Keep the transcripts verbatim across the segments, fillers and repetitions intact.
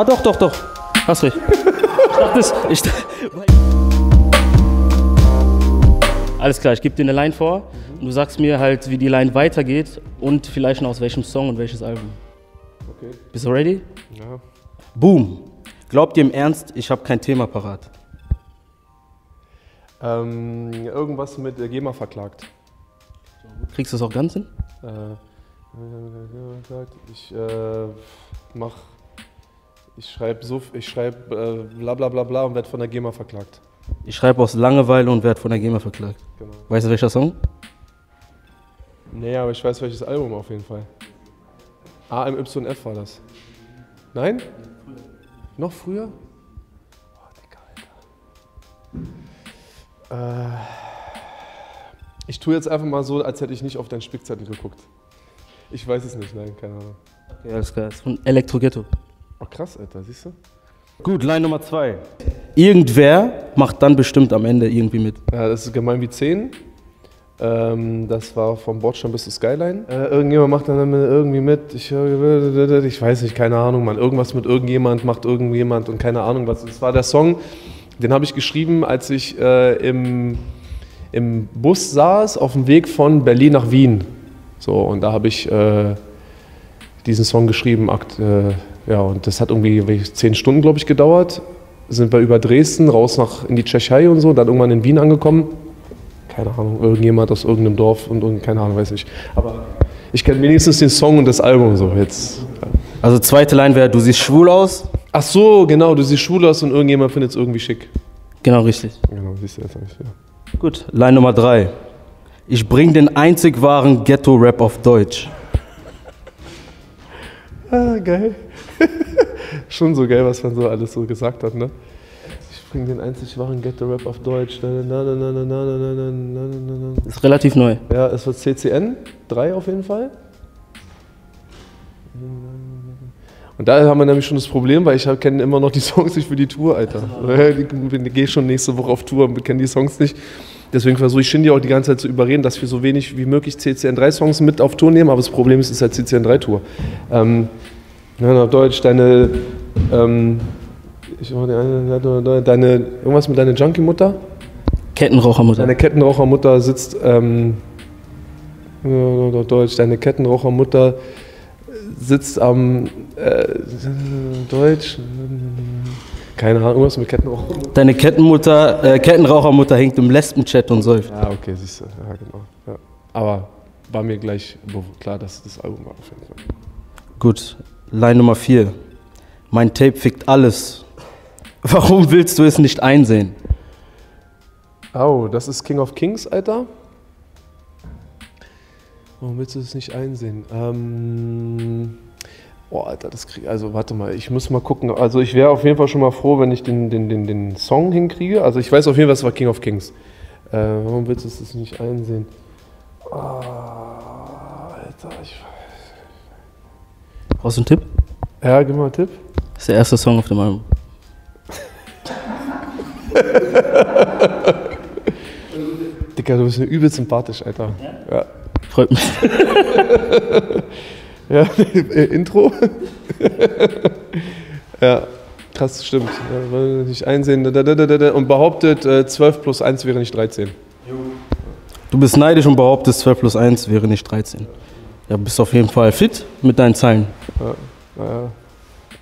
Ah doch, doch, doch. Hast recht. Ich dachte es. Ich dachte, alles klar, ich gebe dir eine Line vor und du sagst mir halt, wie die Line weitergeht und vielleicht noch aus welchem Song und welches Album. Okay. Bist du ready? Ja. Boom. Glaubt ihr im Ernst, ich habe kein Thema parat? Ähm, irgendwas mit GEMA verklagt. Kriegst du das auch ganz hin? Äh, ich äh, mach, ich schreibe so, ich schreib, äh, bla bla bla bla und werde von der GEMA verklagt. Ich schreibe aus Langeweile und werde von der GEMA verklagt. Genau. Weißt du, welcher Song? Nee, aber ich weiß, welches Album auf jeden Fall. A M Y F war das. Nein? Früher. Noch früher? Oh, Digga, Alter. Äh, ich tue jetzt einfach mal so, als hätte ich nicht auf deinen Spickzettel geguckt. Ich weiß es nicht, nein, keine Ahnung. Okay, alles klar. Das ist von Elektro-Ghetto. Oh, krass, Alter, siehst du? Gut, Line Nummer zwei. Irgendwer macht dann bestimmt am Ende irgendwie mit. Ja, das ist gemein wie zehn. Ähm, das war vom Bordstein bis zur Skyline. Äh, irgendjemand macht dann irgendwie mit. Ich, ich weiß nicht, keine Ahnung, Mann. Irgendwas mit irgendjemand macht irgendjemand und keine Ahnung was. Das war der Song, den habe ich geschrieben, als ich äh, im, im Bus saß, auf dem Weg von Berlin nach Wien. So, und da habe ich äh, diesen Song geschrieben. Akt, äh, ja, und das hat irgendwie zehn Stunden, glaube ich, gedauert. Sind wir über Dresden, raus nach in die Tschechei und so, dann irgendwann in Wien angekommen. Keine Ahnung, irgendjemand aus irgendeinem Dorf und, und keine Ahnung, weiß ich. Aber ich kenne wenigstens den Song und das Album so jetzt. Also zweite Line wäre, du siehst schwul aus. Ach so, genau, du siehst schwul aus und irgendjemand findet es irgendwie schick. Genau, richtig. Genau, siehst du jetzt nicht, ja. Gut, Line Nummer drei. Ich bring den einzig wahren Ghetto-Rap auf Deutsch. Ah, geil. Schon so geil, was man so alles so gesagt hat, ne? Ich bringe den einzig wahren Ghetto-Rap auf Deutsch. Na, na, na, na, na, na, na, na, na, na. Ist relativ neu. Ja, es war C C N drei auf jeden Fall. Und da haben wir nämlich schon das Problem, weil ich kenne immer noch die Songs nicht für die Tour, Alter. Ich gehe schon nächste Woche auf Tour und kenne die Songs nicht. Deswegen versuche ich Shindy auch die ganze Zeit zu überreden, dass wir so wenig wie möglich C C N drei Songs mit auf Tour nehmen. Aber das Problem ist, es ist halt C C N drei Tour. Ähm, Ja, auf Deutsch, deine, ähm, ich, deine, irgendwas mit deiner Junkie-Mutter? Kettenrauchermutter. Deine Kettenrauchermutter sitzt, ähm, auf Deutsch, deine Kettenrauchermutter sitzt am, äh, Deutsch, keine Ahnung, irgendwas mit Kettenrauchermutter. Deine Kettenmutter, äh, Kettenrauchermutter hängt im Lesben-Chat und säuft. Ja, okay, siehst du, ja, genau. Ja. Aber war mir gleich klar, dass das Album war auf jeden Fall. Gut. Line Nummer vier. Mein Tape fickt alles. Warum willst du es nicht einsehen? Oh, das ist King of Kings, Alter. Warum willst du es nicht einsehen? Ähm. Oh, Alter, das kriege ich. Also, warte mal, ich muss mal gucken. Also, ich wäre auf jeden Fall schon mal froh, wenn ich den, den, den, den Song hinkriege. Also, ich weiß auf jeden Fall, es war King of Kings. Äh, warum willst du es nicht einsehen? Oh, Alter, ich weiß. Brauchst du einen Tipp? Ja, gib mal einen Tipp. Das ist der erste Song auf dem Album. Dicker, du bist mir übel sympathisch, Alter. Ja? Ja. Freut mich. Ja, Intro? Ja, krass, stimmt. Ja, wollen wir nicht einsehen. Und behauptet, zwölf plus eins wäre nicht dreizehn. Du bist neidisch und behauptest, zwölf plus eins wäre nicht dreizehn. Ja, bist auf jeden Fall fit mit deinen Zeilen. Ja,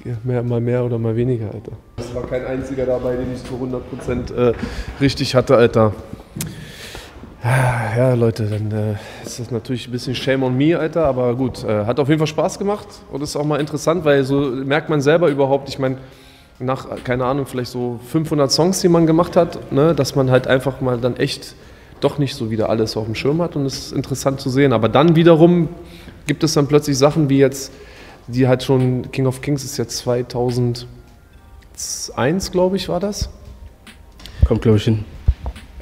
ja. Mehr, mal mehr oder mal weniger, Alter. Es war kein einziger dabei, den ich zu hundert Prozent äh, richtig hatte, Alter. Ja, Leute, dann äh, ist das natürlich ein bisschen Shame on me, Alter. Aber gut, äh, hat auf jeden Fall Spaß gemacht und ist auch mal interessant, weil so merkt man selber überhaupt, ich meine, nach, keine Ahnung, vielleicht so fünfhundert Songs, die man gemacht hat, ne, dass man halt einfach mal dann echt doch nicht so wieder alles auf dem Schirm hat und es ist interessant zu sehen. Aber dann wiederum gibt es dann plötzlich Sachen wie jetzt, die halt schon, King of Kings ist jetzt zweitausendeins, glaube ich, war das. Kommt, glaube ich, hin.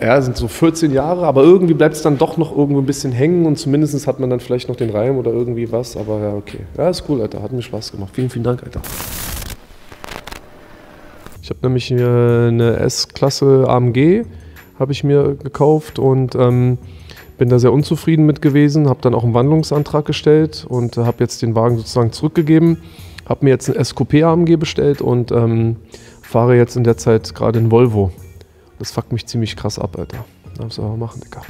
Ja, sind so vierzehn Jahre, aber irgendwie bleibt es dann doch noch irgendwo ein bisschen hängen und zumindest hat man dann vielleicht noch den Reim oder irgendwie was, aber ja, okay. Ja, ist cool, Alter, hat mir Spaß gemacht. Vielen, vielen Dank, Alter. Ich habe nämlich eine S-Klasse A M G, habe ich mir gekauft und ähm, bin da sehr unzufrieden mit gewesen, habe dann auch einen Wandlungsantrag gestellt und äh, habe jetzt den Wagen sozusagen zurückgegeben Habe mir jetzt einen S-Coupé A M G bestellt und ähm, fahre jetzt in der Zeit gerade in Volvo. Das fuckt mich ziemlich krass ab, Alter. Das muss ich aber machen, Digga.